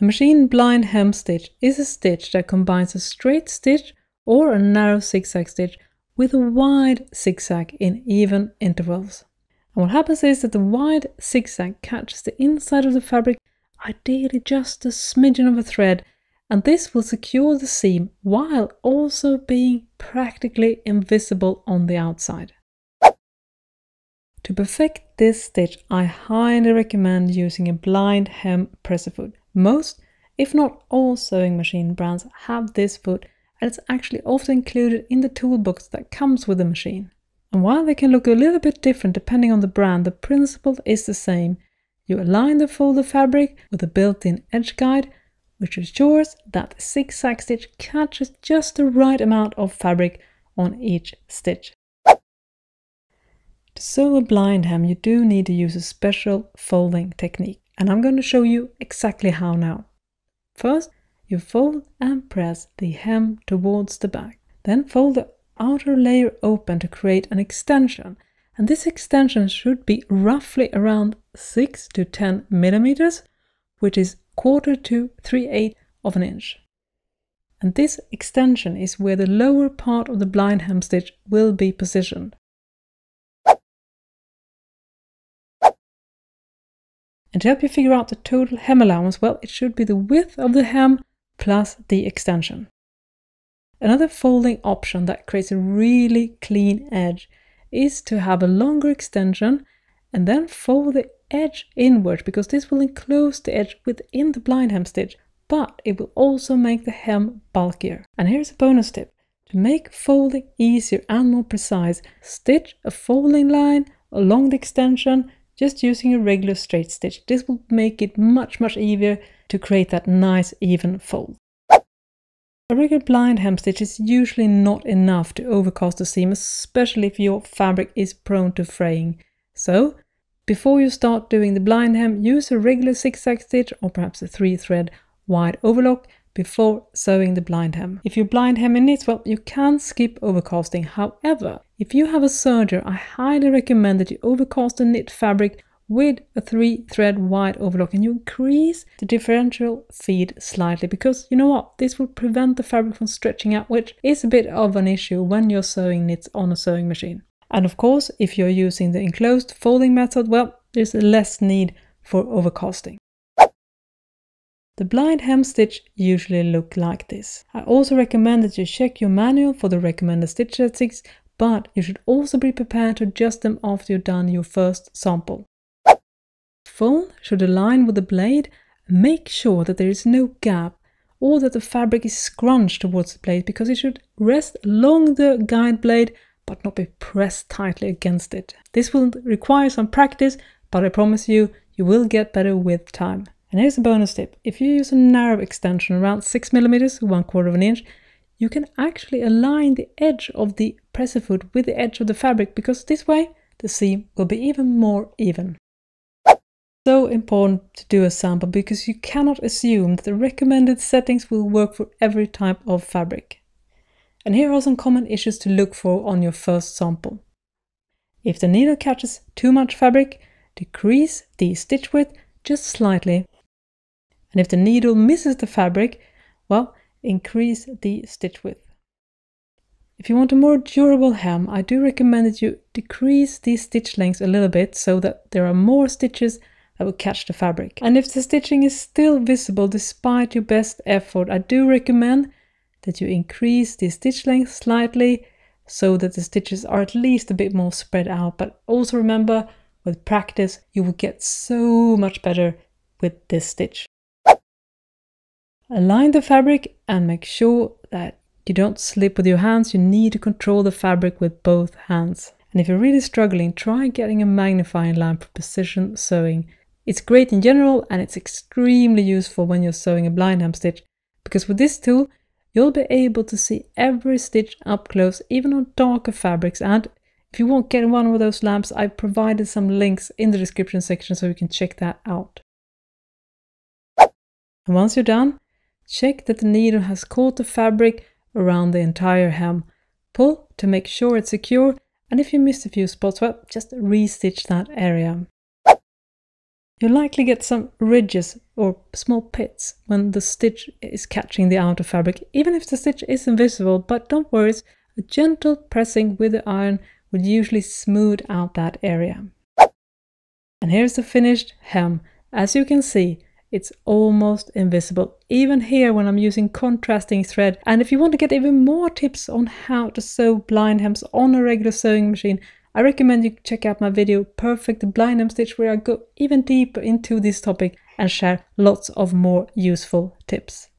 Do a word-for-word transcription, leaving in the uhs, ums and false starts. A machine blind hem stitch is a stitch that combines a straight stitch or a narrow zigzag stitch with a wide zigzag in even intervals. And what happens is that the wide zigzag catches the inside of the fabric, ideally just a smidgen of a thread, and this will secure the seam while also being practically invisible on the outside. To perfect this stitch, I highly recommend using a blind hem presser foot. Most, if not all, sewing machine brands have this foot, and it's actually often included in the toolbox that comes with the machine. And while they can look a little bit different depending on the brand, the principle is the same. You align the folded fabric with a built-in edge guide, which ensures that the zigzag stitch catches just the right amount of fabric on each stitch. To sew a blind hem, you do need to use a special folding technique, and I'm going to show you exactly how now. First, you fold and press the hem towards the back, then fold the outer layer open to create an extension, and this extension should be roughly around six to ten millimeters, which is quarter to three eighths of an inch. And this extension is where the lower part of the blind hem stitch will be positioned. And to help you figure out the total hem allowance, well, it should be the width of the hem plus the extension. Another folding option that creates a really clean edge is to have a longer extension and then fold the edge inward, because this will enclose the edge within the blind hem stitch, but it will also make the hem bulkier. And here's a bonus tip. To make folding easier and more precise, stitch a folding line along the extension just using a regular straight stitch. This will make it much, much easier to create that nice even fold. A regular blind hem stitch is usually not enough to overcast the seam, especially if your fabric is prone to fraying. So, before you start doing the blind hem, use a regular zigzag stitch or perhaps a three thread wide overlock before sewing the blind hem. If you blind hem in knits, well, you can skip overcasting. However, if you have a serger, I highly recommend that you overcast the knit fabric with a three thread wide overlock, and you increase the differential feed slightly, because you know what, this will prevent the fabric from stretching out, which is a bit of an issue when you're sewing knits on a sewing machine. And of course, if you're using the enclosed folding method, well, there's less need for overcasting. The blind hem stitch usually look like this. I also recommend that you check your manual for the recommended stitch settings, but you should also be prepared to adjust them after you've done your first sample. Fold should align with the blade. Make sure that there is no gap or that the fabric is scrunched towards the blade, because it should rest along the guide blade but not be pressed tightly against it. This will require some practice, but I promise you, you will get better with time. And here's a bonus tip. If you use a narrow extension around six millimeters, one quarter of an inch, you can actually align the edge of the presser foot with the edge of the fabric, because this way the seam will be even more even. So important to do a sample, because you cannot assume that the recommended settings will work for every type of fabric. And here are some common issues to look for on your first sample. If the needle catches too much fabric, decrease the stitch width just slightly. And if the needle misses the fabric, well, increase the stitch width. If you want a more durable hem, I do recommend that you decrease the stitch lengths a little bit so that there are more stitches that will catch the fabric. And if the stitching is still visible despite your best effort, I do recommend that you increase the stitch length slightly so that the stitches are at least a bit more spread out. But also remember, with practice, you will get so much better with this stitch. Align the fabric and make sure that you don't slip with your hands. You need to control the fabric with both hands. And if you're really struggling, try getting a magnifying lamp for precision sewing. It's great in general, and it's extremely useful when you're sewing a blind hem stitch, because with this tool you'll be able to see every stitch up close, even on darker fabrics. And if you won't get one of those lamps, I've provided some links in the description section so you can check that out. And once you're done, check that the needle has caught the fabric around the entire hem. Pull to make sure it's secure, and if you missed a few spots, well, just re-stitch that area. You likely get some ridges or small pits when the stitch is catching the outer fabric, even if the stitch is invisible, but don't worry, a gentle pressing with the iron will usually smooth out that area. And here's the finished hem. As you can see, it's almost invisible, even here when I'm using contrasting thread. And if you want to get even more tips on how to sew blind hems on a regular sewing machine, I recommend you check out my video Perfect Blind Hem Stitch, where I go even deeper into this topic and share lots of more useful tips.